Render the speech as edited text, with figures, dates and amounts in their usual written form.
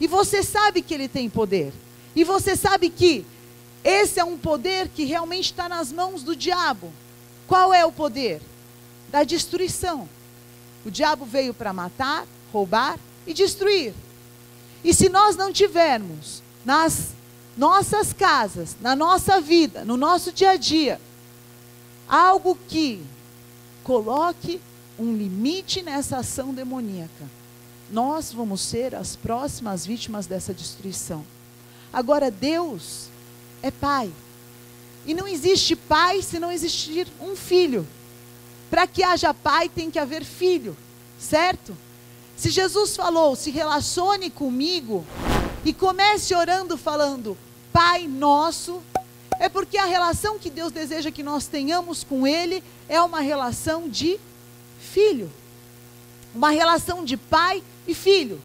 E você sabe que ele tem poder. E você sabe que esse é um poder que realmente está nas mãos do diabo. Qual é o poder? Da destruição. O diabo veio para matar, roubar e destruir. E se nós não tivermos nas nossas casas, na nossa vida, no nosso dia a dia, algo que coloque um limite nessa ação demoníaca, nós vamos ser as próximas vítimas dessa destruição. Agora, Deus é Pai. E não existe pai se não existir um filho. Para que haja pai, tem que haver filho, certo? Se Jesus falou, se relacione comigo, e comece orando falando, Pai Nosso, é porque a relação que Deus deseja que nós tenhamos com Ele é uma relação de filho. Uma relação de pai e filho.